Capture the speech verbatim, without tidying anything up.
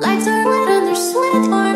Lights are lit and they're sweet.